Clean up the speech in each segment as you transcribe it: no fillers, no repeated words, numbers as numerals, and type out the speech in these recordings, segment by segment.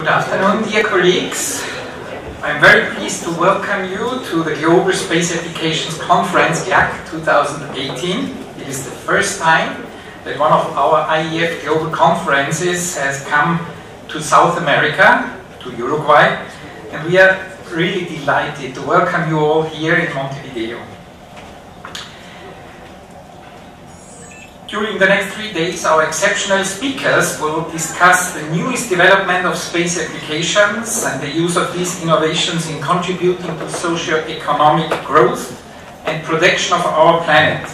Good afternoon, dear colleagues. I'm very pleased to welcome you to the Global Space Applications Conference, GSAC 2018. It is the first time that one of our IEF global conferences has come to South America, to Uruguay, and we are really delighted to welcome you all here in Montevideo. During the next 3 days, our exceptional speakers will discuss the newest development of space applications and the use of these innovations in contributing to socio-economic growth and protection of our planet.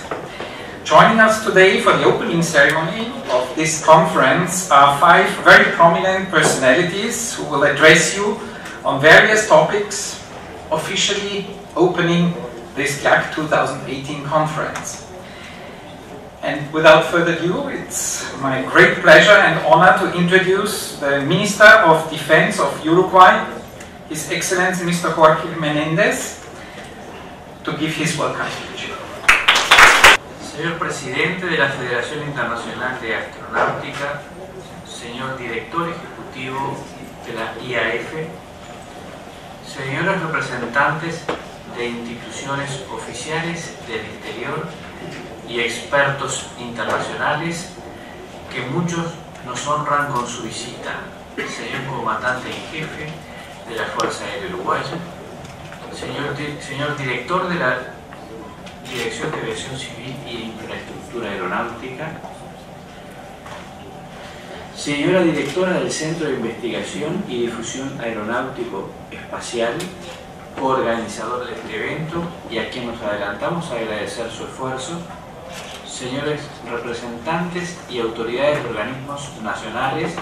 Joining us today for the opening ceremony of this conference are 5 very prominent personalities who will address you on various topics, officially opening this GSAC 2018 conference. And without further ado, it's my great pleasure and honor to introduce the Minister of Defense of Uruguay, His Excellency Mr. Joaquín Menéndez, to give his welcome speech. Señor Presidente de la Federación Internacional de Astronáutica, Señor Director Ejecutivo de la IAF, señores representantes de instituciones oficiales del exterior, y expertos internacionales que muchos nos honran con su visita, señor comandante en jefe de la Fuerza Aérea Uruguaya, señor director de la Dirección de Aviación Civil y Infraestructura Aeronáutica, señora directora del Centro de Investigación y Difusión Aeronáutico Espacial, organizador de este evento y a quien nos adelantamos a agradecer su esfuerzo, señores representantes y autoridades de organismos nacionales,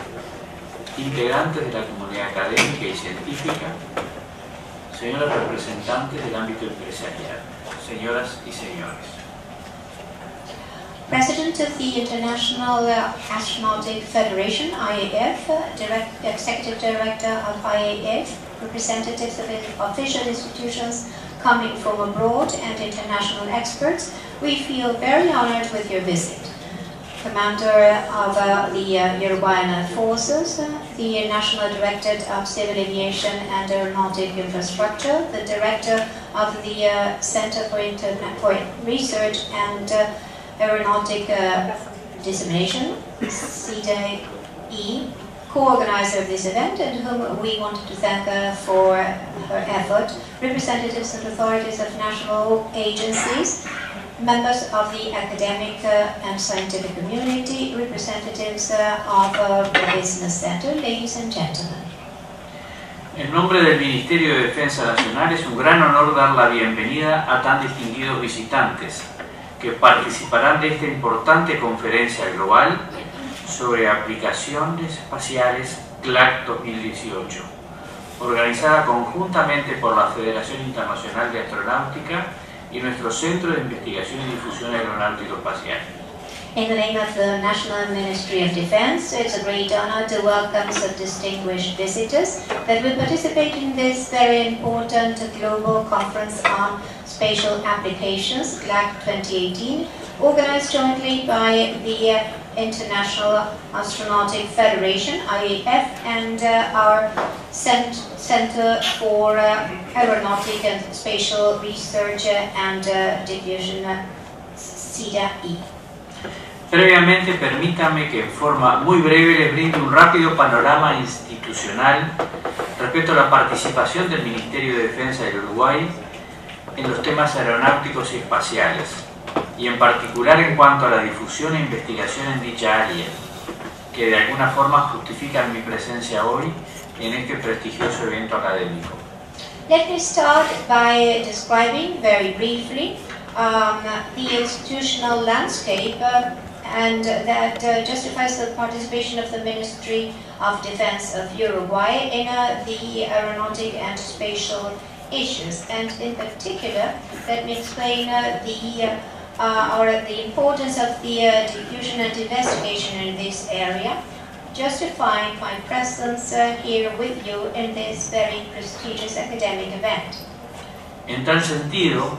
integrantes de la comunidad académica y científica, señores representantes del ámbito empresarial, señoras y señores. President of the International Astronautic Federation, IAF, Executive Director of IAF, representatives of official institutions coming from abroad and international experts, we feel very honored with your visit. Commander of the Uruguayan Air Forces, the National Director of Civil Aviation and Aeronautic Infrastructure, the Director of the Center for Research and Aeronautic Dissemination, CDE, co-organizer of this event, and whom we wanted to thank for her effort, representatives and authorities of national agencies, members of the academic and scientific community, representatives of the business sector, ladies and gentlemen. En nombre del Ministerio de Defensa Nacional es un gran honor dar la bienvenida a tan distinguidos visitantes que participarán de esta importante conferencia global sobre aplicaciones espaciales GSAC 2018, organizada conjuntamente por la Federación Internacional de Astronáutica y nuestro Centro de Investigación y Difusión Aeronáutico Espacial. In the name of the National Ministry of Defense, it's a great honor to welcome some distinguished visitors that will participate in this very important global conference on spatial applications, GSAC 2018, organized jointly by the International Astronautic Federation, IAF, and our Center for Aeronautic and Spatial Research and Diffusion, CDE. Previamente, permítame que en forma muy breve les brinde un rápido panorama institucional respecto a la participación del Ministerio de Defensa del Uruguay en los temas aeronáuticos y espaciales, y en particular en cuanto a la difusión e investigación en dicha área, que de alguna forma justifican mi presencia hoy en este prestigioso evento académico. Let me start by describing very briefly the institutional landscape and that justifies the participation of the Ministry of Defense of Uruguay in the aeronautic and spatial issues, and in particular, let me explain the importance of the diffusion and investigation in this area, justifying my presence here with you in this very prestigious academic event. En tal sentido,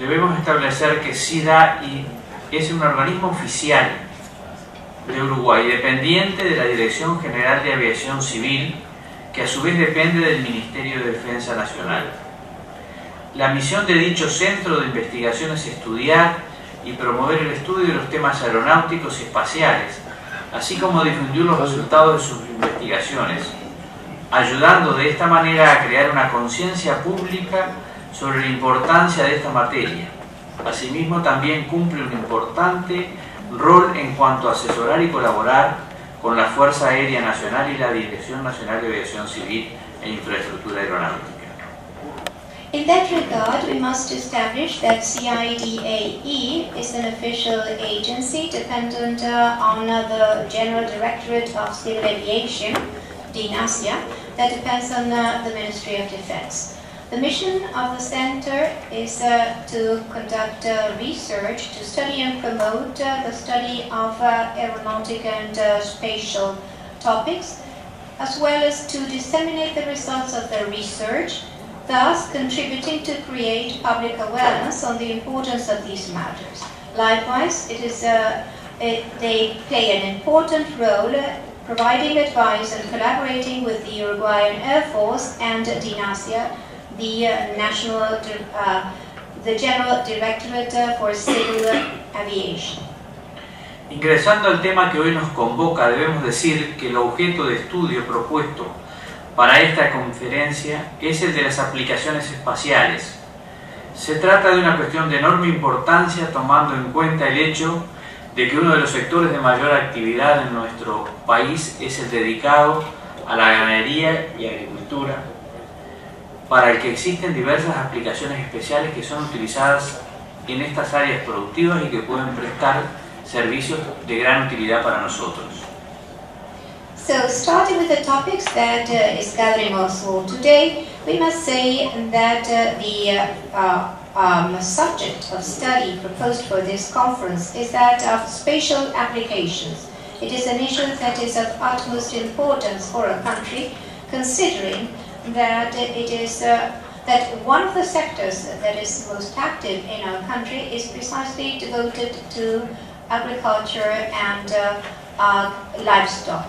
debemos establecer que CDAI es un organismo oficial de Uruguay, dependiente de la Dirección General de Aviación Civil, que a su vez depende del Ministerio de Defensa Nacional. La misión de dicho centro de investigación es estudiar y promover el estudio de los temas aeronáuticos y espaciales, así como difundir los resultados de sus investigaciones, ayudando de esta manera a crear una conciencia pública sobre la importancia de esta materia. Asimismo, también cumple un importante rol en cuanto a asesorar y colaborar con la Fuerza Aérea Nacional y la Dirección Nacional de Aviación Civil e Infraestructura Aeronáutica. In that regard, we must establish that CIDAE is an official agency dependent on the General Directorate of Civil Aviation, DNACIA, that depends on the Ministry of Defense. The mission of the center is to conduct research, to study and promote the study of aeronautic and spatial topics, as well as to disseminate the results of the research, thus contributing to create public awareness on the importance of these matters. Likewise, they play an important role providing advice and collaborating with the Uruguayan Air Force and DNACIA, the General Directorate for Civil Aviation. Ingresando al tema que hoy nos convoca, debemos decir que el objeto de estudio propuesto para esta conferencia es el de las aplicaciones espaciales. Se trata de una cuestión de enorme importancia, tomando en cuenta el hecho de que uno de los sectores de mayor actividad en nuestro país es el dedicado a la ganadería y agricultura, para el que existen diversas aplicaciones especiales que son utilizadas en estas áreas productivas y que pueden prestar servicios de gran utilidad para nosotros. So, starting with the topics that is gathering also today, we must say that the subject of study proposed for this conference is that of spatial applications. It is an issue that is of utmost importance for a country, considering that it is that one of the sectors that is most active in our country is precisely devoted to agriculture and livestock.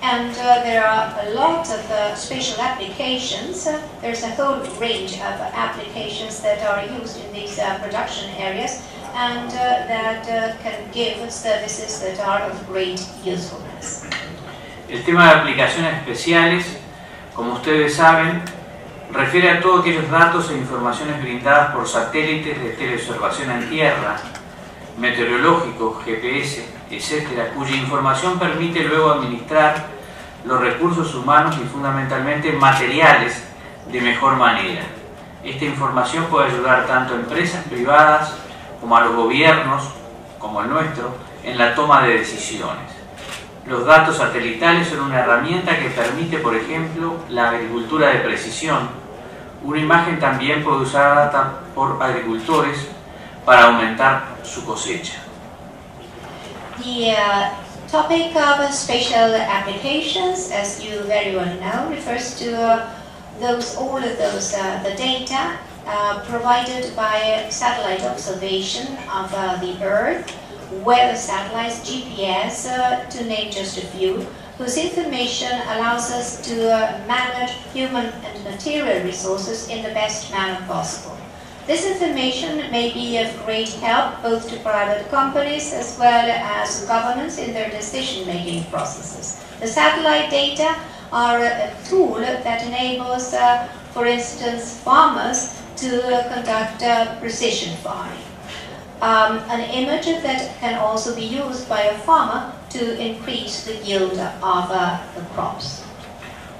And there are a lot of spatial applications. There's a whole range of applications that are used in these production areas and that can give services that are of great usefulness. El tema de aplicaciones especiales, como ustedes saben, refiere a todos aquellos datos e informaciones brindadas por satélites de teleobservación en tierra, meteorológicos, GPS, etcétera, cuya información permite luego administrar los recursos humanos y fundamentalmente materiales de mejor manera. Esta información puede ayudar tanto a empresas privadas como a los gobiernos, como el nuestro, en la toma de decisiones. Los datos satelitales son una herramienta que permite, por ejemplo, la agricultura de precisión. Una imagen también puede ser usada por agricultores para aumentar su cosecha. The topic of spatial applications, as you very well know, refers to the data provided by satellite observation of the Earth, weather satellites, GPS, to name just a few, whose information allows us to manage human and material resources in the best manner possible. This information may be of great help both to private companies as well as governments in their decision-making processes. The satellite data are a tool that enables, for instance, farmers to conduct precision farming. An image that can also be used by a farmer to increase the yield of the crops.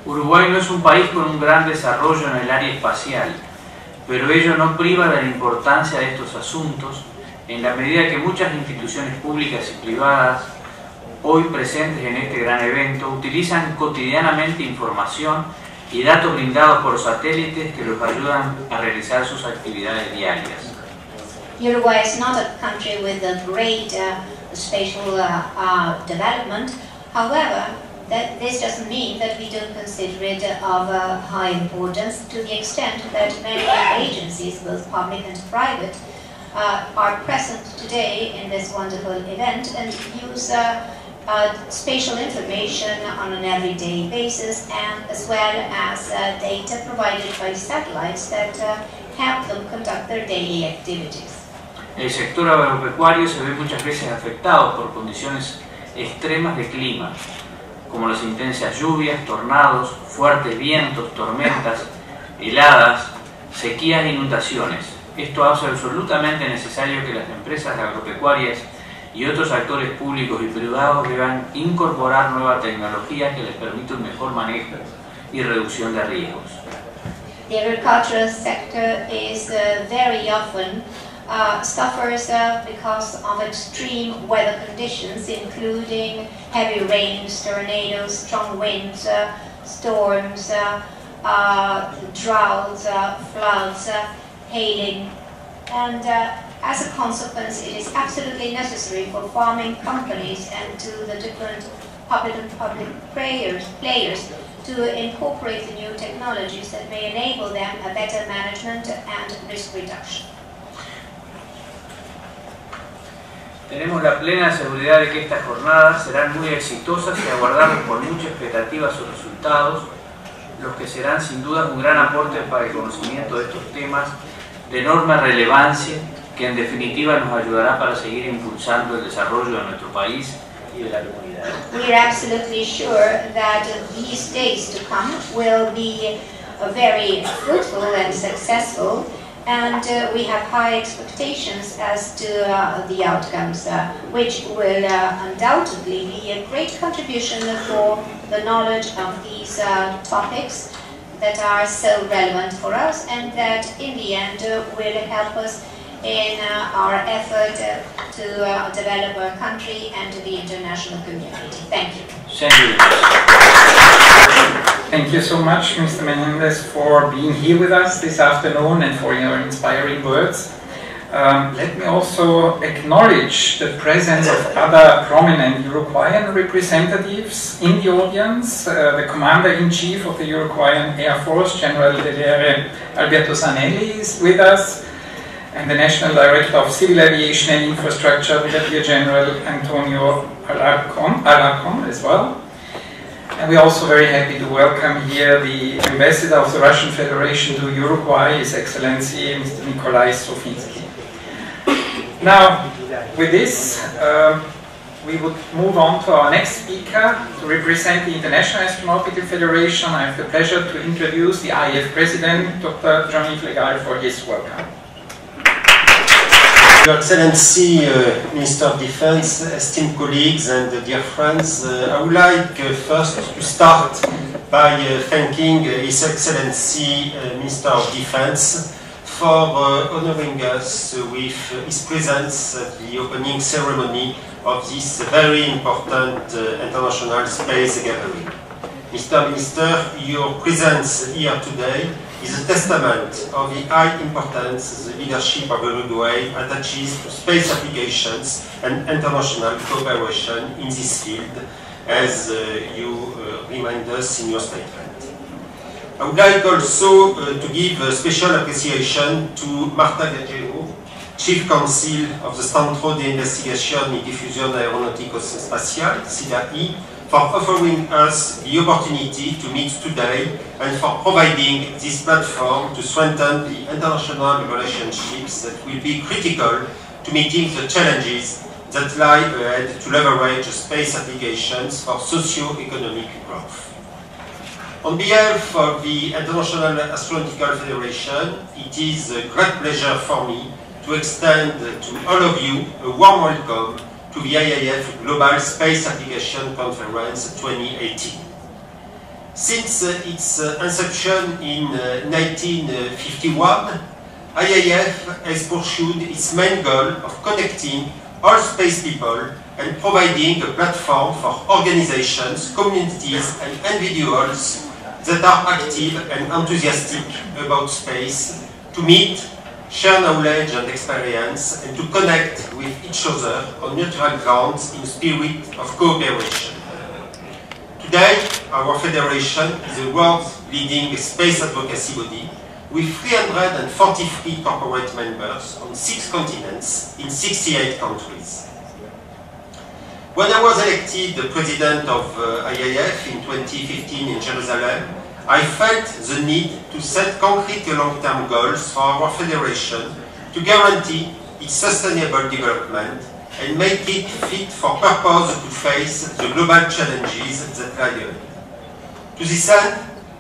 Uruguay no es un país con un gran desarrollo en el área espacial, pero ello no priva de la importancia de estos asuntos en la medida que muchas instituciones públicas y privadas hoy presentes en este gran evento utilizan cotidianamente información y datos brindados por satélites que los ayudan a realizar sus actividades diarias. Uruguay is not a country with a great spatial development. However, this doesn't mean that we don't consider it of high importance, to the extent that many agencies, both public and private, are present today in this wonderful event and use spatial information on an everyday basis, and as well as data provided by satellites that help them conduct their daily activities. El sector agropecuario se ve muchas veces afectado por condiciones extremas de clima, como las intensas lluvias, tornados, fuertes vientos, tormentas, heladas, sequías e inundaciones. Esto hace absolutamente necesario que las empresas agropecuarias y otros actores públicos y privados deban incorporar nueva tecnología que les permita un mejor manejo y reducción de riesgos. The agricultural sector is very often suffers because of extreme weather conditions, including heavy rains, tornadoes, strong winds, storms, droughts, floods, hailing, and as a consequence it is absolutely necessary for farming companies and to the different public and players to incorporate the new technologies that may enable them a better management and risk reduction. Tenemos la plena seguridad de que estas jornadas serán muy exitosas y aguardamos con mucha expectativa sus resultados, los que serán sin duda un gran aporte para el conocimiento de estos temas de enorme relevancia que en definitiva nos ayudará para seguir impulsando el desarrollo de nuestro país y de la comunidad. We are absolutely sure that these days to come will be very fruitful and successful. And we have high expectations as to the outcomes, which will undoubtedly be a great contribution for the knowledge of these topics that are so relevant for us, and that in the end will help us in our effort to develop our country and the international community. Thank you. Thank you so much, Mr. Menendez, for being here with us this afternoon and for your inspiring words. Let me also acknowledge the presence of other prominent Uruguayan representatives in the audience. The Commander-in-Chief of the Uruguayan Air Force, General Teniente Alberto Zanelli, is with us, and the National Director of Civil Aviation and Infrastructure, Brigadier General Antonio Alarcón as well. And we're also very happy to welcome here the Ambassador of the Russian Federation to Uruguay, His Excellency Mr. Nikolai Sofinsky. Now, with this, we would move on to our next speaker to represent the International Astronautical Federation. I have the pleasure to introduce the IAF President, Dr. Jean-Yves Legal, for his welcome. Your Excellency, Minister of Defense, esteemed colleagues and dear friends, I would like first to start by thanking His Excellency Minister of Defense for honoring us with his presence at the opening ceremony of this very important international space gathering. Mr. Minister, your presence here today is a testament of the high importance the leadership of Uruguay attaches to space applications and international cooperation in this field, as you remind us in your statement. I would like also to give special appreciation to Marta Gallego, Chief Counsel of the Centro de Investigación y Difusión Aeronáutico-Espacial, CIDAI, for offering us the opportunity to meet today and for providing this platform to strengthen the international relationships that will be critical to meeting the challenges that lie ahead to leverage space applications for socio-economic growth. On behalf of the International Astronautical Federation, it is a great pleasure for me to extend to all of you a warm welcome to the IAF Global Space Application Conference 2018. Since its inception in 1951, IAF has pursued its main goal of connecting all space people and providing a platform for organizations, communities and individuals that are active and enthusiastic about space to meet, share knowledge and experience, and to connect with each other on neutral grounds in the spirit of cooperation. Today, our federation is the world's leading space advocacy body with 343 corporate members on 6 continents in 68 countries. When I was elected the president of IAF in 2015 in Jerusalem, I felt the need to set concrete long-term goals for our federation to guarantee its sustainable development and make it fit for purpose to face the global challenges that lie ahead. To this end,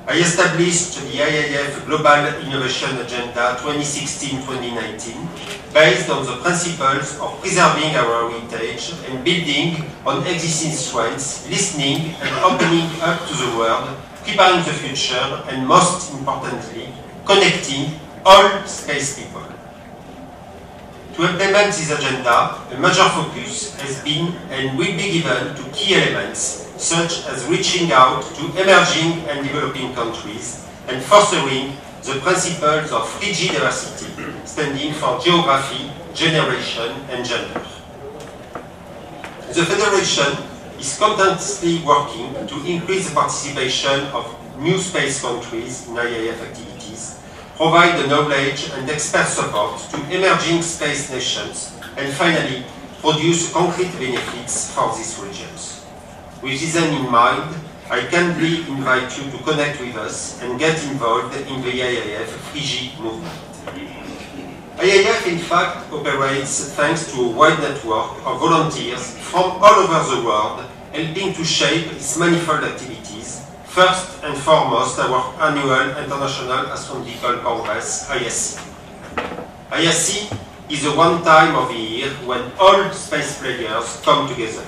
I established the IAF Global Innovation Agenda 2016-2019 based on the principles of preserving our heritage and building on existing strengths, listening and opening up to the world, preparing the future, and most importantly, connecting all space people. To implement this agenda, a major focus has been and will be given to key elements such as reaching out to emerging and developing countries and fostering the principles of 3G diversity, standing for geography, generation, and gender. The Federation is constantly working to increase the participation of new space countries in IAF activities, provide the knowledge and expert support to emerging space nations, and finally, produce concrete benefits for these regions. With this end in mind, I kindly invite you to connect with us and get involved in the IAF 3G movement. IAF, in fact, operates thanks to a wide network of volunteers from all over the world, helping to shape its manifold activities, first and foremost our annual International Astronautical Congress, IAC. IAC is the one time of the year when all space players come together.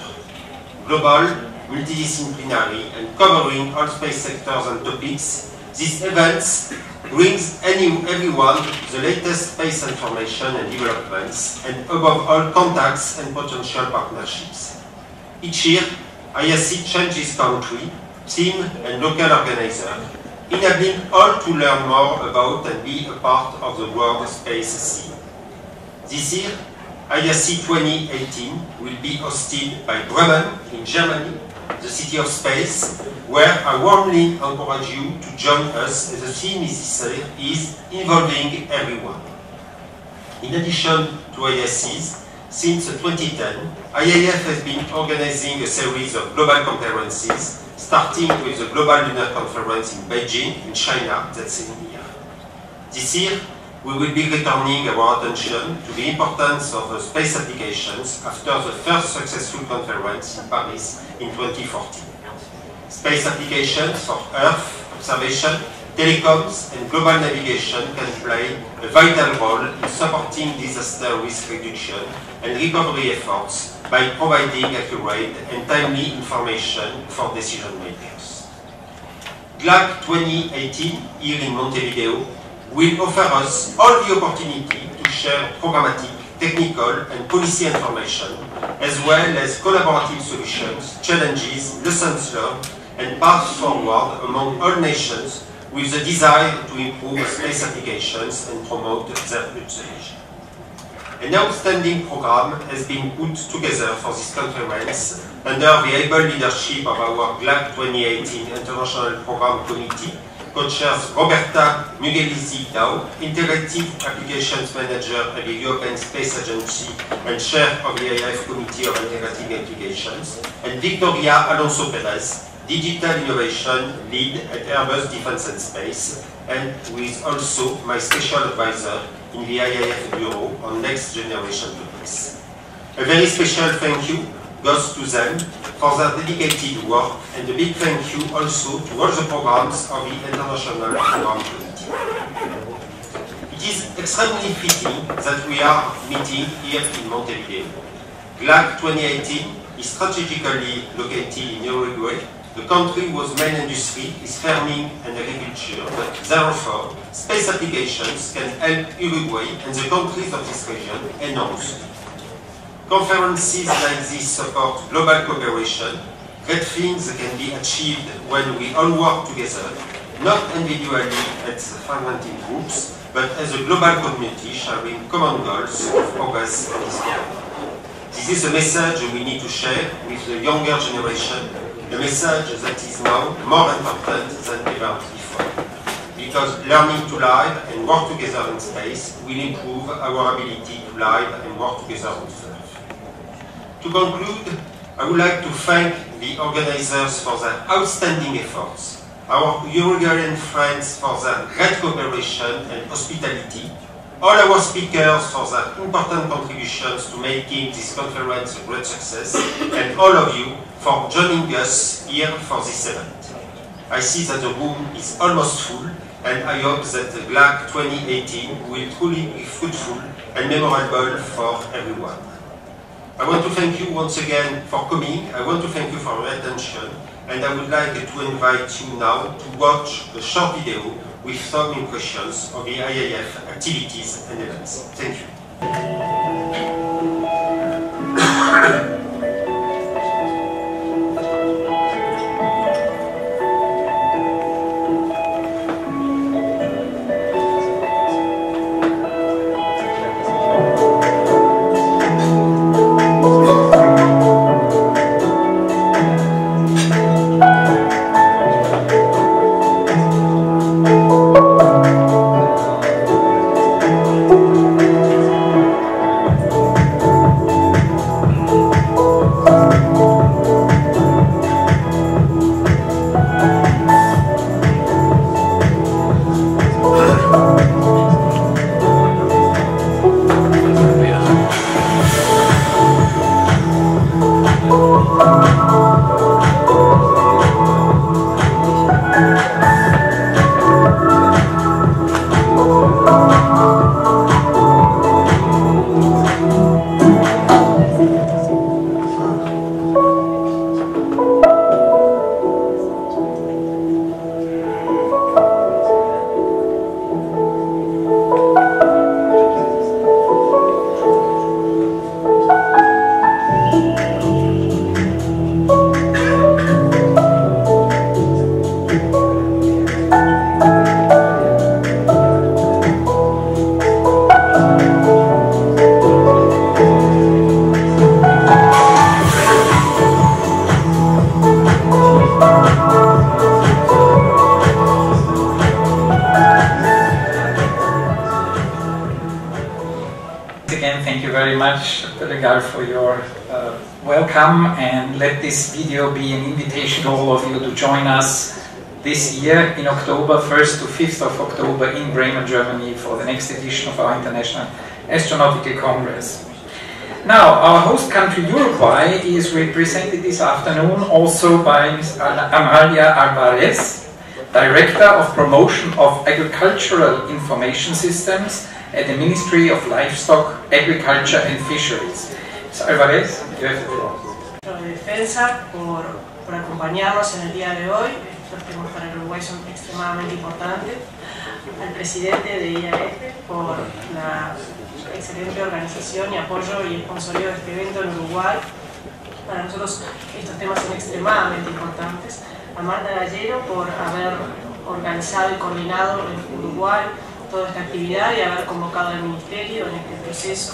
Global, multidisciplinary and covering all space sectors and topics, these events brings everyone the latest space information and developments, and above all contacts and potential partnerships. Each year, IAC changes country, team and local organizer, enabling all to learn more about and be a part of the world space scene. This year, IAC 2018 will be hosted by Bremen in Germany, the city of space, where I warmly encourage you to join us as the theme is involving everyone. In addition to IACs, since 2010, IAF has been organizing a series of global conferences, starting with the Global Lunar Conference in Beijing, in China, that's in here. This year, we will be returning our attention to the importance of space applications after the first successful conference in Paris in 2014. Space applications for Earth observation, telecoms, and global navigation can play a vital role in supporting disaster risk reduction and recovery efforts by providing accurate and timely information for decision makers. GLAC 2018 here in Montevideo will offer us all the opportunity to share programmatic, technical and policy information, as well as collaborative solutions, challenges, lessons learned and paths forward among all nations with the desire to improve space applications and promote their usage. An outstanding program has been put together for this conference under the able leadership of our GLAC 2018 International Program Committee, co-chairs Roberta Mugelisi-Dao, Integrative Applications Manager at the European Space Agency and Chair of the IAF Committee of Integrative Applications, and Victoria Alonso-Perez, Digital Innovation Lead at Airbus Defence and Space, and who is also my special advisor in the IAF Bureau on next generation topics. A very special thank you goes to them for their dedicated work, and a big thank you also to all the programs of the International Program Committee. It is extremely fitting that we are meeting here in Montevideo. GLAC 2018 is strategically located in Uruguay. The country's main industry is farming and agriculture, but therefore space applications can help Uruguay and the countries of this region enormously. Conferences like this support global cooperation, great things can be achieved when we all work together, not individually as fragmented groups, but as a global community sharing common goals of progress and discovery. This is a message we need to share with the younger generation, a message that is now more important than ever before, because learning to live and work together in space will improve our ability to live and work together on Earth. To conclude, I would like to thank the organizers for their outstanding efforts, our Hungarian friends for their great cooperation and hospitality, all our speakers for their important contributions to making this conference a great success, and all of you for joining us here for this event. I see that the room is almost full, and I hope that the GLAAC 2018 will truly be fruitful and memorable for everyone. I want to thank you once again for coming, I want to thank you for your attention, and I would like to invite you now to watch a short video with some impressions of the IAF activities and events. Thank you. And let this video be an invitation to all of you to join us this year in October 1st to 5th of October in Bremen, Germany for the next edition of our International Astronautical Congress. Now, our host country Uruguay is represented this afternoon also by Ms. Amalia Alvarez, Director of Promotion of Agricultural Information Systems at the Ministry of Livestock, Agriculture and Fisheries. Ms. Alvarez, you have the floor. Defensa por acompañarnos en el día de hoy. Estos temas para el Uruguay son extremadamente importantes. Al presidente de IAF por la excelente organización y apoyo y sponsorio de este evento en Uruguay. Para nosotros estos temas son extremadamente importantes. A Marta Gallero por haber organizado y coordinado en Uruguay toda esta actividad y haber convocado al Ministerio en este proceso.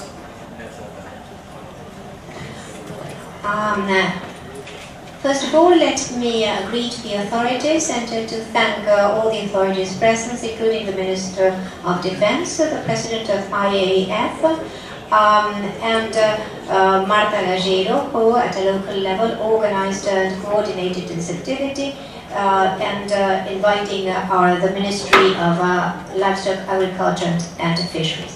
First of all, let me greet the authorities and to thank all the authorities present, including the Minister of Defense, the President of IAF, and Marta Gallero, who at a local level organized and coordinated this activity, and inviting the Ministry of Livestock, Agriculture and Fisheries.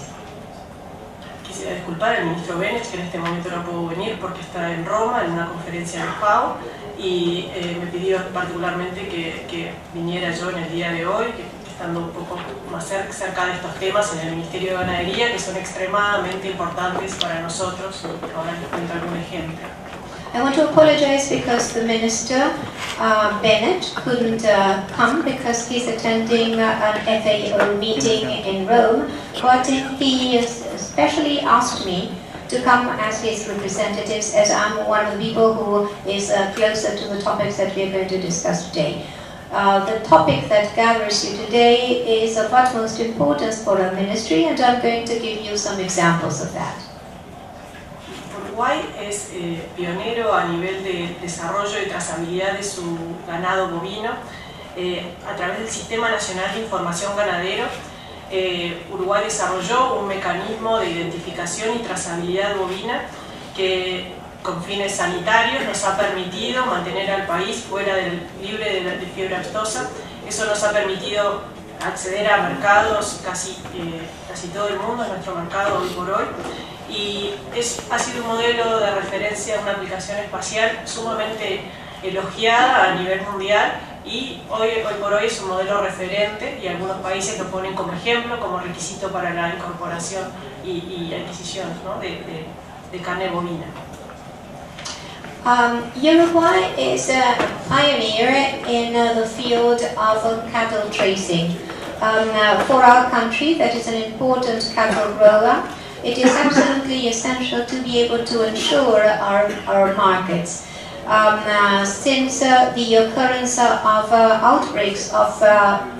Quisiera disculpar al ministro Benes, que en este momento no pudo venir porque está en Roma en una conferencia de FAO y me pidió particularmente que viniera yo en el día de hoy, que estando un poco más cerca de estos temas en el Ministerio de Ganadería, que son extremadamente importantes para nosotros. Ahora les cuento algún ejemplo. I want to apologize because the Minister Bennett couldn't come because he's attending an FAO meeting in Rome, but he especially asked me to come as his representatives, as I'm one of the people who is closer to the topics that we are going to discuss today. The topic that gathers you today is of utmost importance for our ministry, and I'm going to give you some examples of that. Uruguay es pionero a nivel de desarrollo y trazabilidad de su ganado bovino a través del Sistema Nacional de Información Ganadero. Uruguay desarrolló un mecanismo de identificación y trazabilidad bovina que con fines sanitarios nos ha permitido mantener al país fuera libre de fiebre aftosa. Eso nos ha permitido acceder a mercados, casi todo el mundo es nuestro mercado hoy por hoy, y ha sido un modelo de referencia, una aplicación espacial sumamente elogiada a nivel mundial, y hoy por hoy es un modelo referente y algunos países lo ponen como ejemplo, como requisito para la incorporación y adquisición, ¿no?, de carne bovina. Uruguay is a pioneer in the field of cattle tracing. For our country, that is an important cattle grower, it is absolutely essential to be able to ensure our markets. Since the occurrence of outbreaks of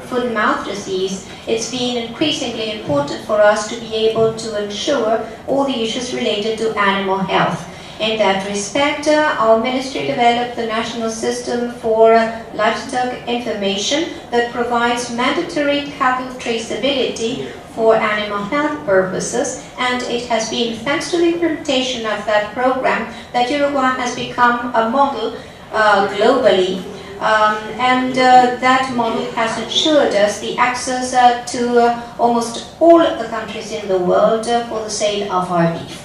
foot and mouth disease, it's been increasingly important for us to be able to ensure all the issues related to animal health. In that respect, our ministry developed the national system for livestock information that provides mandatory cattle traceability for animal health purposes, and it has been thanks to the implementation of that program that Uruguay has become a model globally, and that model has ensured us the access to almost all the countries in the world for the sale of our beef.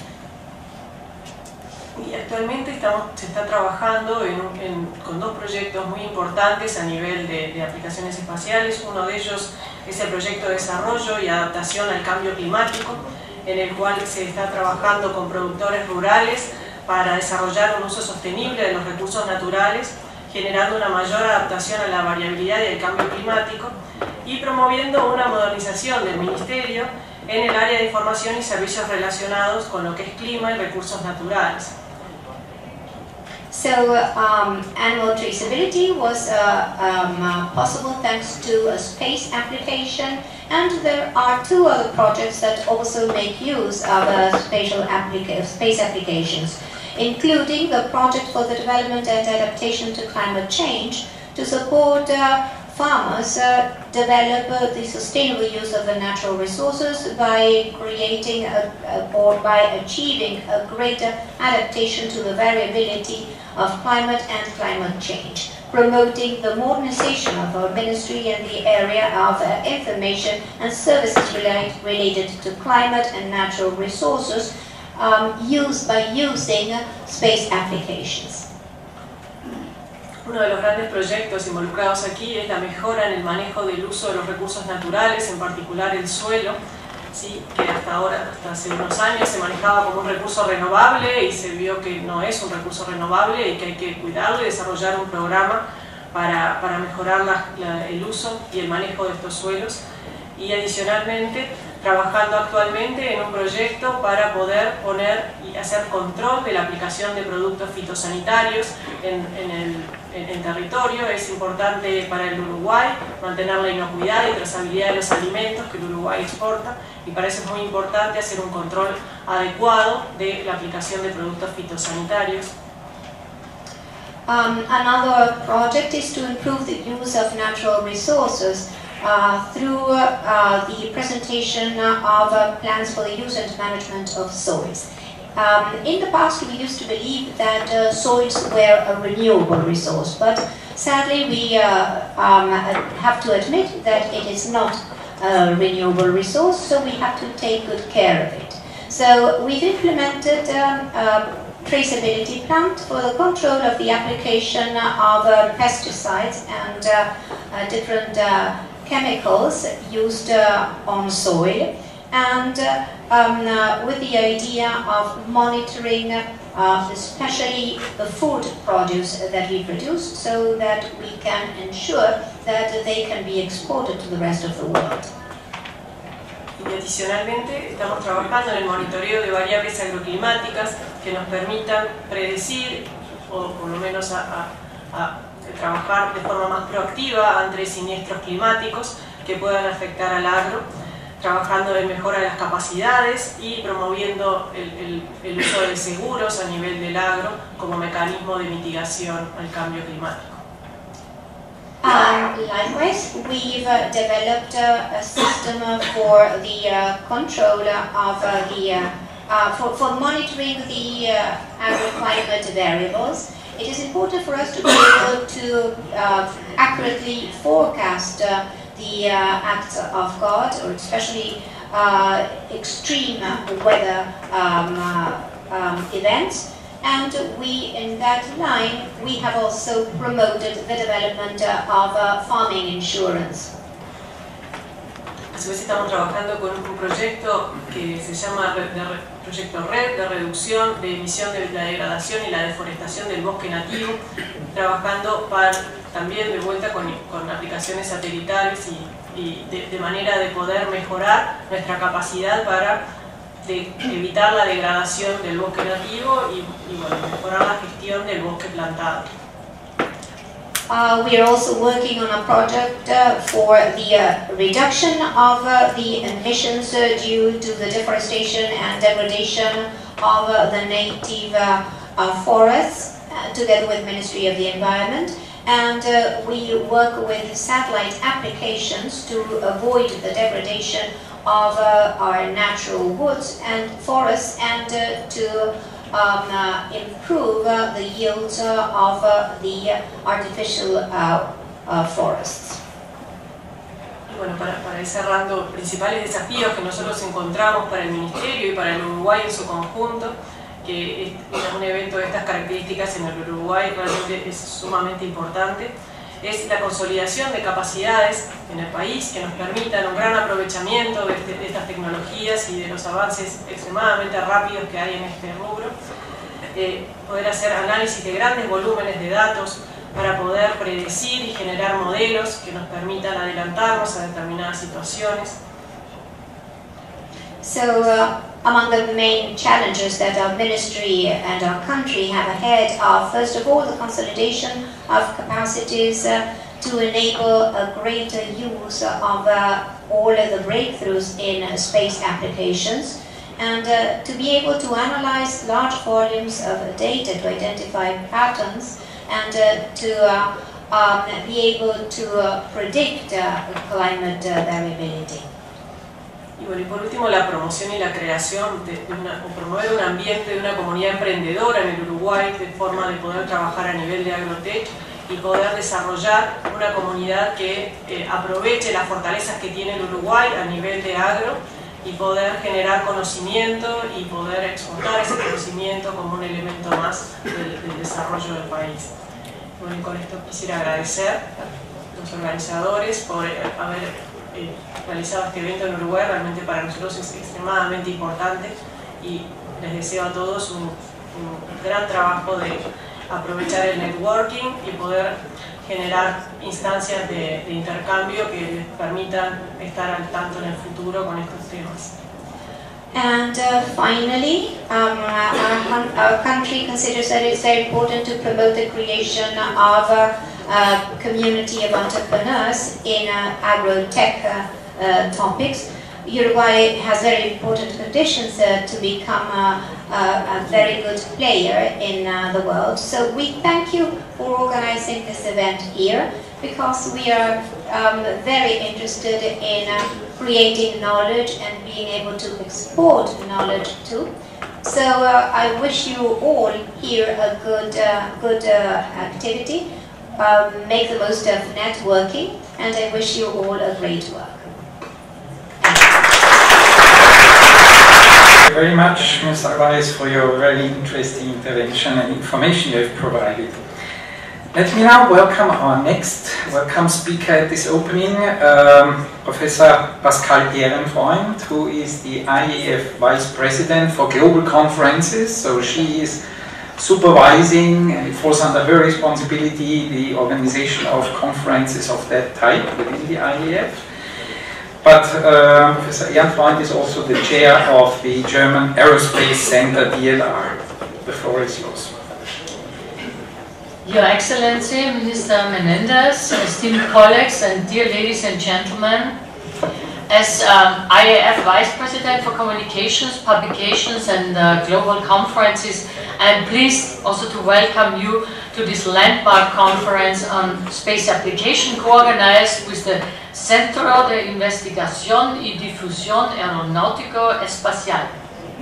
Y actualmente se está trabajando con dos proyectos muy importantes a nivel de aplicaciones espaciales. Uno de ellos es el proyecto de desarrollo y adaptación al cambio climático, en el cual se está trabajando con productores rurales para desarrollar un uso sostenible de los recursos naturales, generando una mayor adaptación a la variabilidad y al cambio climático, y promoviendo una modernización del Ministerio en el área de información y servicios relacionados con lo que es clima y recursos naturales. So, animal traceability was possible thanks to a space application, and there are two other projects that also make use of space applications, including the project for the development and adaptation to climate change to support farmers develop the sustainable use of the natural resources by creating or by achieving a greater adaptation to the variability of climate and climate change, promoting the modernization of our ministry in the area of information and services related to climate and natural resources used by using space applications. Uno de los grandes proyectos involucrados aquí es la mejora en el manejo del uso de los recursos naturales, en particular el suelo, ¿sí?, que hasta hace unos años se manejaba como un recurso renovable y se vio que no es un recurso renovable y que hay que cuidarlo y desarrollar un programa para mejorar el uso y el manejo de estos suelos. Y adicionalmente, trabajando actualmente en un proyecto para poder poner y hacer control de la aplicación de productos fitosanitarios en el territorio. Es importante para el Uruguay mantener la inocuidad y trazabilidad de los alimentos que el Uruguay exporta, y para eso es muy importante hacer un control adecuado de la aplicación de productos fitosanitarios. Another project is to improve the use of natural resources through the presentation of plans for the use and management of soils. In the past, we used to believe that soils were a renewable resource, but sadly we have to admit that it is not a renewable resource, so we have to take good care of it. So we've implemented a traceability plan for the control of the application of pesticides and different chemicals used on soil, and with the idea of monitoring especially the food produce that we produce, so that we can ensure that they can be exported to the rest of the world. Y adicionalmente estamos trabajando en el monitoreo de variables agroclimáticas que nos permitan predecir, o por lo menos trabajar de forma más proactiva ante siniestros climáticos que puedan afectar al agro, trabajando en mejora de las capacidades y promoviendo el uso de seguros a nivel del agro como mecanismo de mitigación al cambio climático. Likewise, we've developed a system for the control of the for monitoring the agroclimate variables, it is important for us to be able to accurately forecast the acts of God, or especially extreme weather events. And we, in that line, we have also promoted the development of farming insurance. Después estamos trabajando con un proyecto que se llama Proyecto Red de Reducción de Emisión de la Degradación y la Deforestación del Bosque Nativo, trabajando para, también de vuelta con aplicaciones satelitales y de manera de poder mejorar nuestra capacidad para evitar la degradación del bosque nativo y mejorar la gestión del bosque plantado. We are also working on a project for the reduction of the emissions due to the deforestation and degradation of the native forests, together with Ministry of the Environment, and we work with satellite applications to avoid the degradation of our natural woods and forests, and to improve the yields of the artificial forests. Y bueno, para ir cerrando, principales desafíos que nosotros encontramos para el Ministerio y para el Uruguay en su conjunto, que un evento de estas características en el Uruguay realmente es sumamente importante, es la consolidación de capacidades en el país que nos permitan un gran aprovechamiento de estas tecnologías y de los avances extremadamente rápidos que hay en este rubro, poder hacer análisis de grandes volúmenes de datos para poder predecir y generar modelos que nos permitan adelantarnos a determinadas situaciones. So, among the main challenges that our ministry and our country have ahead are, first of all, the consolidation of capacities to enable a greater use of all of the breakthroughs in space applications, and to be able to analyze large volumes of data to identify patterns, and to be able to predict climate variability. Y bueno, y por último, la promoción y la creación o promover un ambiente de una comunidad emprendedora en el Uruguay, de forma de poder trabajar a nivel de agrotech y poder desarrollar una comunidad que aproveche las fortalezas que tiene el Uruguay a nivel de agro y poder generar conocimiento y poder exportar ese conocimiento como un elemento más del desarrollo del país. Bueno, y con esto quisiera agradecer a los organizadores por haber realizado este evento en Uruguay. Realmente para nosotros es extremadamente importante y les deseo a todos un gran trabajo de aprovechar el networking y poder generar instancias de intercambio que les permitan estar al tanto en el futuro con estos temas. And finally, our country considers that it's very important to promote the creation of a community of entrepreneurs in agrotech topics. Uruguay has very important conditions to become a very good player in the world. So we thank you for organizing this event here, because we are very interested in creating knowledge and being able to export knowledge too. So I wish you all here a good activity. Make the most of networking, and I wish you all a great work. Thank you very much, Ms. Arvaez, for your very interesting intervention and information you have provided. Let me now welcome our next speaker at this opening, Professor Pascal Ehrenfreund, who is the IEF Vice President for Global Conferences. So she is supervising, and it falls under her responsibility, the organization of conferences of that type within the IEF. But Professor Ehrenfreund is also the chair of the German Aerospace Center, DLR. The floor is yours. Your Excellency, Minister Menendez, esteemed colleagues, and dear ladies and gentlemen, as IAF Vice President for Communications, Publications and Global Conferences, I am pleased also to welcome you to this landmark conference on space application, co-organized with the Centro de Investigación y Difusión Aeronáutico Espacial.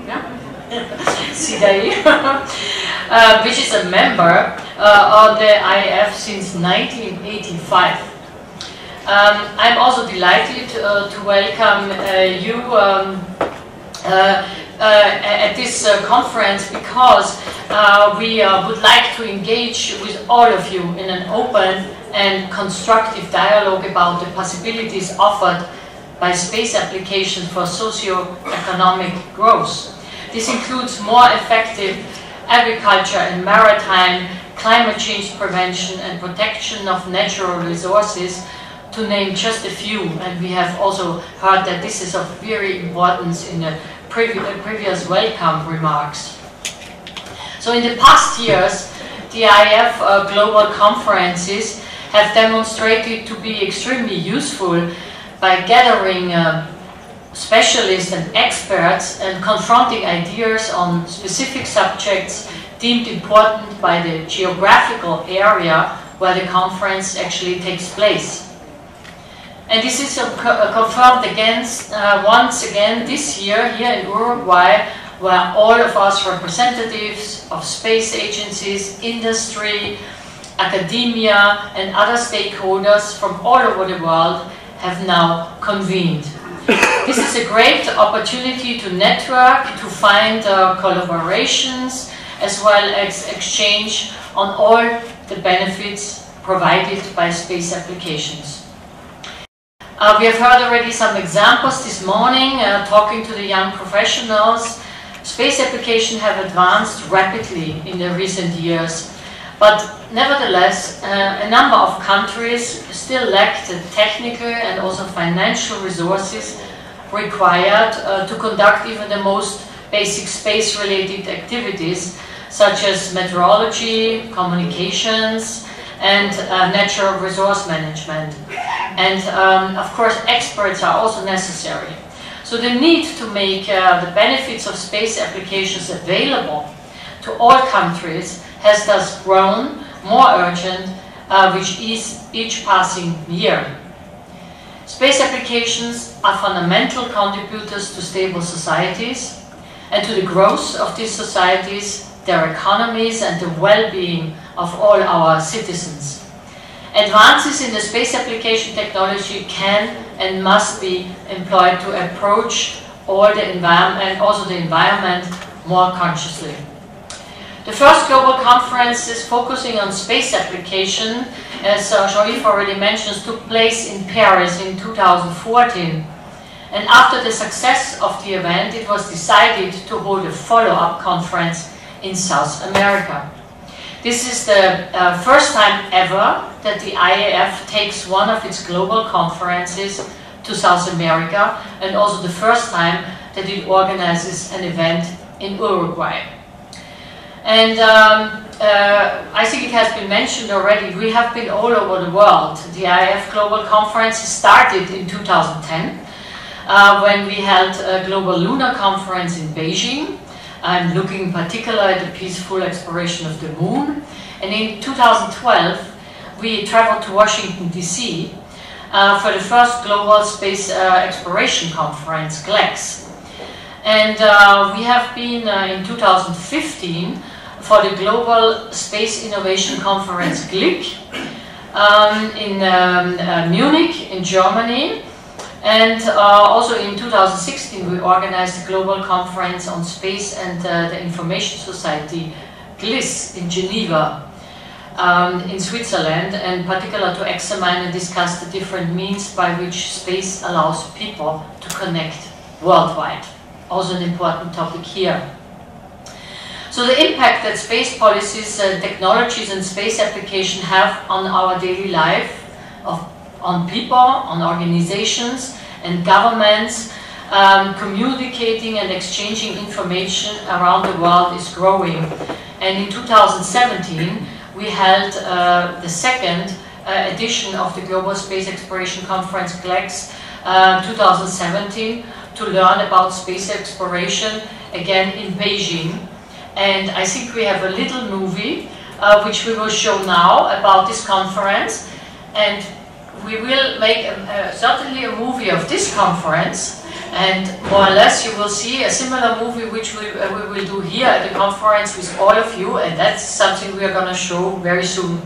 Yeah? See Dair, which is a member of the IF since 1985. I'm also delighted to welcome you at this conference, because we would like to engage with all of you in an open and constructive dialogue about the possibilities offered by space applications for socio-economic growth. This includes more effective agriculture and maritime, climate change prevention and protection of natural resources, to name just a few. And we have also heard that this is of very importance in the previous welcome remarks. So in the past years, the IF global conferences have demonstrated to be extremely useful by gathering specialists and experts and confronting ideas on specific subjects deemed important by the geographical area where the conference actually takes place. And this is confirmed once again this year here in Uruguay, where all of us representatives of space agencies, industry, academia and other stakeholders from all over the world have now convened. This is a great opportunity to network, to find collaborations, as well as exchange on all the benefits provided by space applications. We have heard already some examples this morning, talking to the young professionals. Space applications have advanced rapidly in the recent years, but nevertheless, a number of countries still lack the technical and also financial resources required to conduct even the most basic space-related activities, such as meteorology, communications, and natural resource management. And of course, experts are also necessary. So the need to make the benefits of space applications available to all countries has thus grown more urgent with each passing year. Space applications are fundamental contributors to stable societies and to the growth of these societies, their economies and the well-being of all our citizens. Advances in the space application technology can and must be employed to approach all the environment and also the environment more consciously. The first global conference is focusing on space application, as Jean-Yves already mentioned, took place in Paris in 2014. And after the success of the event, it was decided to hold a follow-up conference in South America. This is the first time ever that the IAF takes one of its global conferences to South America, and also the first time that it organizes an event in Uruguay. And I think it has been mentioned already, we have been all over the world. The IAF Global Conference started in 2010 when we held a Global Lunar Conference in Beijing. I'm looking in particular at the peaceful exploration of the moon. And in 2012, we traveled to Washington, D.C. For the first Global Space Exploration Conference, GLEX. And we have been, in 2015, for the Global Space Innovation Conference, GLIC, in Munich, in Germany. And also in 2016, we organized a global conference on space and the information society, GLIS, in Geneva, in Switzerland, and in particular to examine and discuss the different means by which space allows people to connect worldwide. Also an important topic here. So the impact that space policies, technologies and space application have on our daily life, on people, on organizations and governments, communicating and exchanging information around the world is growing. And in 2017, we held the second edition of the Global Space Exploration Conference, GLEX, 2017, to learn about space exploration, again in Beijing. And I think we have a little movie which we will show now about this conference. And we will make certainly a movie of this conference And more or less you will see a similar movie which we will do here at the conference with all of you, and that's something we are going to show very soon.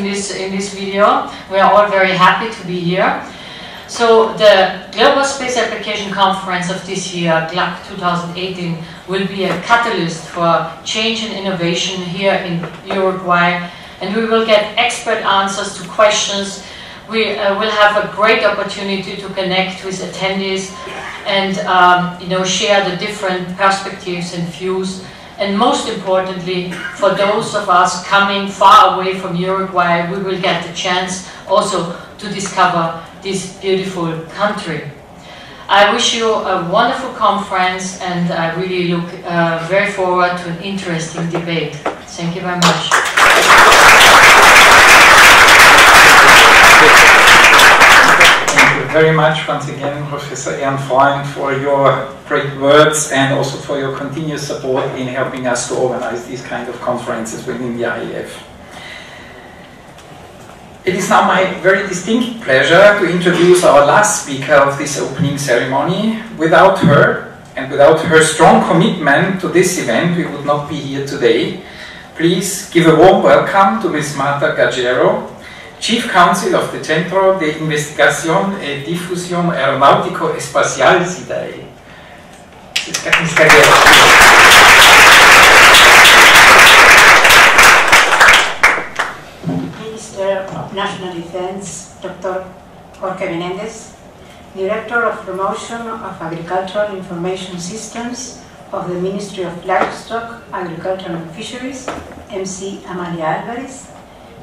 In this video, we are all very happy to be here. So the Global Space Application Conference of this year, GLAC 2018, will be a catalyst for change and innovation here in Uruguay, and we will get expert answers to questions. We will have a great opportunity to connect with attendees and share the different perspectives and views. And most importantly, for those of us coming far away from Uruguay, we will get the chance also to discover this beautiful country. I wish you a wonderful conference, and I really look very forward to an interesting debate. Thank you very much. Very much once again, Professor Ehrenfreund, for your great words and also for your continuous support in helping us to organize these kind of conferences within the IEF. It is now my very distinct pleasure to introduce our last speaker of this opening ceremony. Without her, and without her strong commitment to this event, we would not be here today. Please give a warm welcome to Ms. Marta Gaggero, Chief Counsel of the Centro de Investigación e Difusión Aeronáutico Espacial CIDAE. Minister of National Defense, Dr. Jorge Menéndez, Director of Promotion of Agricultural Information Systems of the Ministry of Livestock, Agriculture and Fisheries, MC Amalia Alvarez,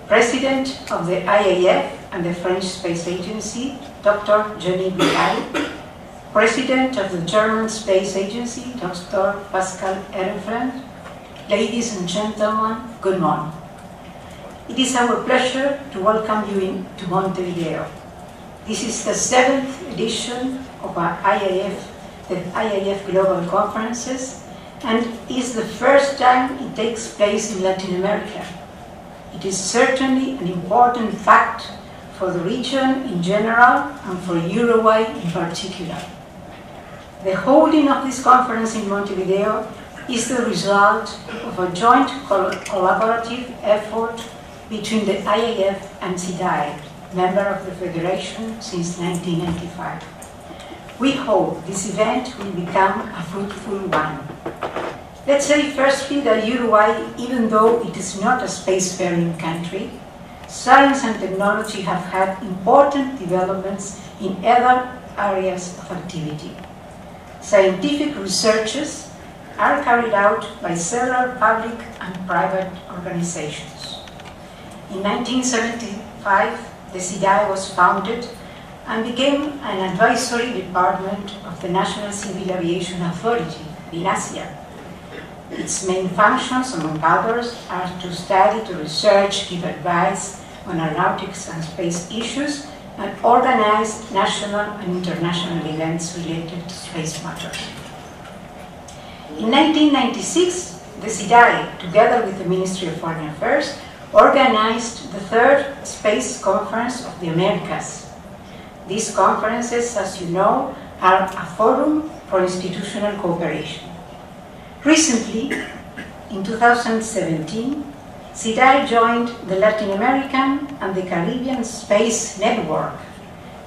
President of the IAF and the French Space Agency, Dr. Jenny Bihari, President of the German Space Agency, Dr. Pascal Ehrenfreund. Ladies and gentlemen, good morning. It is our pleasure to welcome you to Montevideo. This is the 7th edition of our the IAF Global Conferences, and is the first time it takes place in Latin America. It is certainly an important fact for the region in general and for Uruguay in particular. The holding of this conference in Montevideo is the result of a joint collaborative effort between the IAF and CIDAE, member of the Federation since 1995. We hope this event will become a fruitful one. Let's say firstly that Uruguay, even though it is not a spacefaring country, science and technology have had important developments in other areas of activity. Scientific researches are carried out by several public and private organizations. In 1975, the CIDAE was founded and became an advisory department of the National Civil Aviation Authority, NACIA. Its main functions, among others, are to study, to research, give advice on aeronautics and space issues, and organize national and international events related to space matters. In 1996, the CEDAW, together with the Ministry of Foreign Affairs, organized the third Space Conference of the Americas. These conferences, as you know, are a forum for institutional cooperation. Recently, in 2017, CEDAW joined the Latin American and the Caribbean Space Network,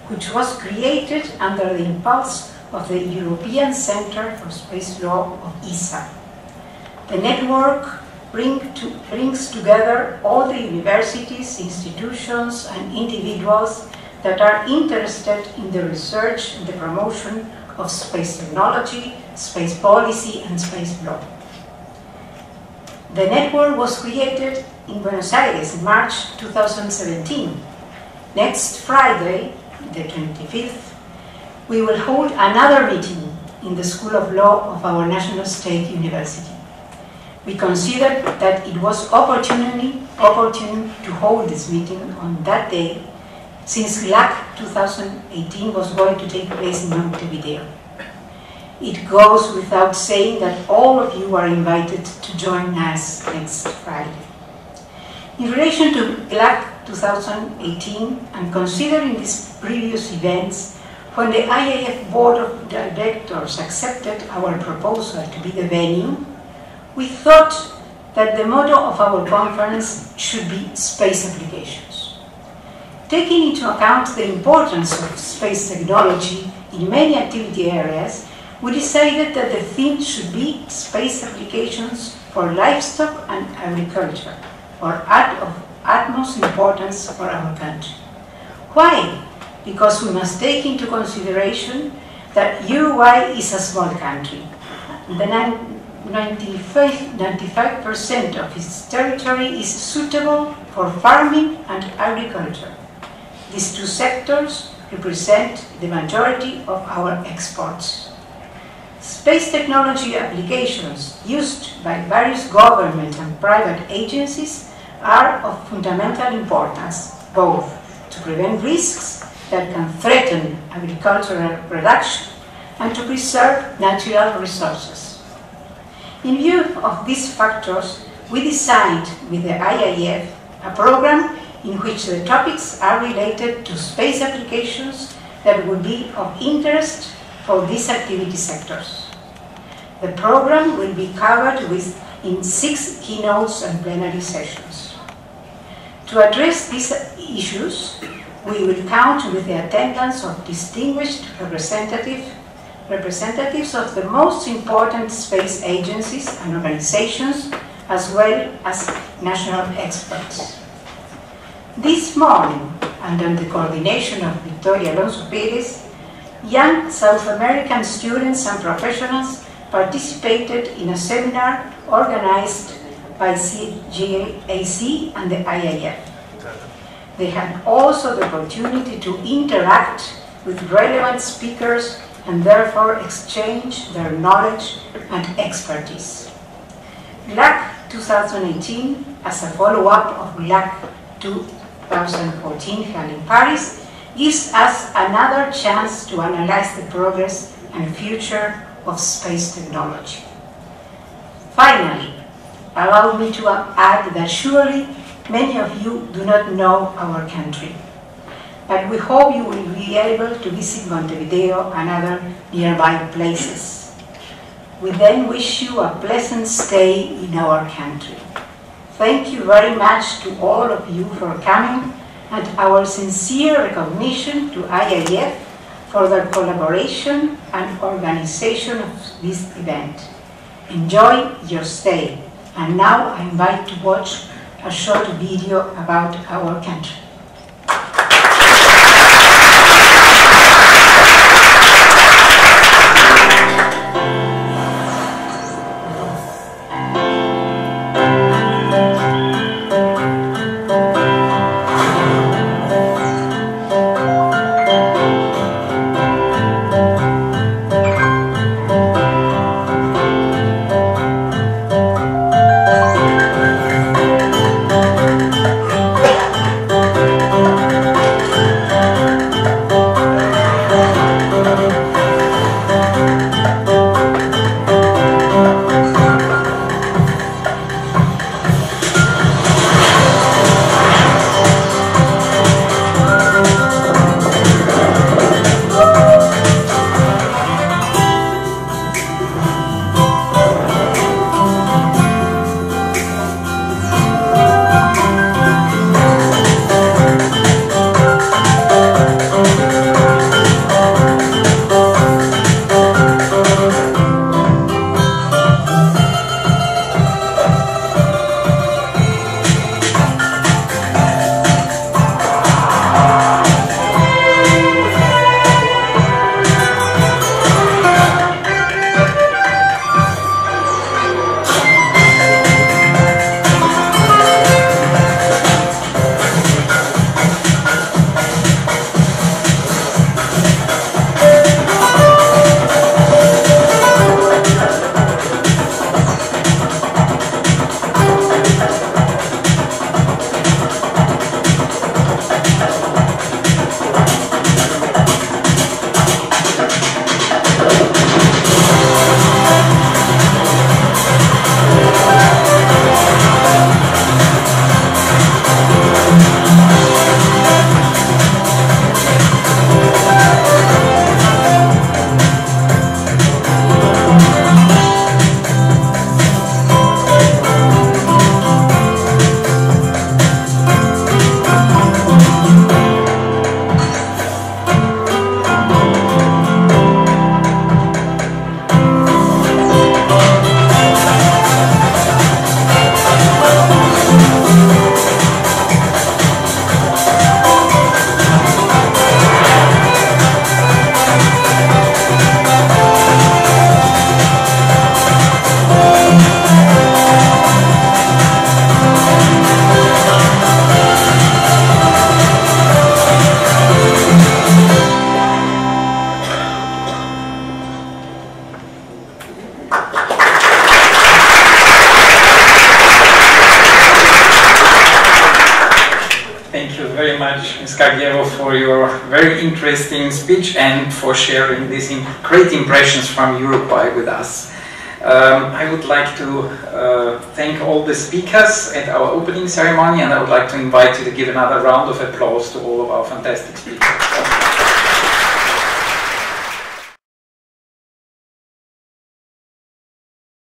which was created under the impulse of the European Center for Space Law of ESA. The network brings together all the universities, institutions, and individuals that are interested in the research and the promotion of space technology, space policy, and space law. The network was created in Buenos Aires in March 2017. Next Friday, the 25th, we will hold another meeting in the School of Law of our National State University. We considered that it was opportune to hold this meeting on that day, since GLAC 2018 was going to take place in Montevideo. It goes without saying that all of you are invited to join us next Friday. In relation to GLAC 2018, and considering these previous events, when the IAF Board of Directors accepted our proposal to be the venue, we thought that the motto of our conference should be space applications. Taking into account the importance of space technology in many activity areas, we decided that the theme should be space applications for livestock and agriculture, or of utmost importance for our country. Why? Because we must take into consideration that Uruguay is a small country. The 95% of its territory is suitable for farming and agriculture. These two sectors represent the majority of our exports. Space technology applications used by various government and private agencies are of fundamental importance, both to prevent risks that can threaten agricultural production and to preserve natural resources. In view of these factors, we designed with the IAF a program in which the topics are related to space applications that would be of interest for these activity sectors. The program will be covered in 6 keynotes and plenary sessions. To address these issues, we will count with the attendance of distinguished representatives of the most important space agencies and organizations, as well as national experts. This morning, under the coordination of Victoria Alonso Perez, young South American students and professionals participated in a seminar organized by CGAC and the IAF. They had also the opportunity to interact with relevant speakers and therefore exchange their knowledge and expertise. GLAC 2018, as a follow-up of GLAC 2014 held in Paris, gives us another chance to analyze the progress and future of space technology. Finally, allow me to add that surely many of you do not know our country, but we hope you will be able to visit Montevideo and other nearby places. We then wish you a pleasant stay in our country. Thank you very much to all of you for coming, and our sincere recognition to IAF for their collaboration and organization of this event. Enjoy your stay, and now I invite you to watch a short video about our country. you very much, Ms. Kagievo, for your very interesting speech and for sharing these great impressions from Uruguay with us. I would like to thank all the speakers at our opening ceremony, and I would like to invite you to give another round of applause to all of our fantastic speakers.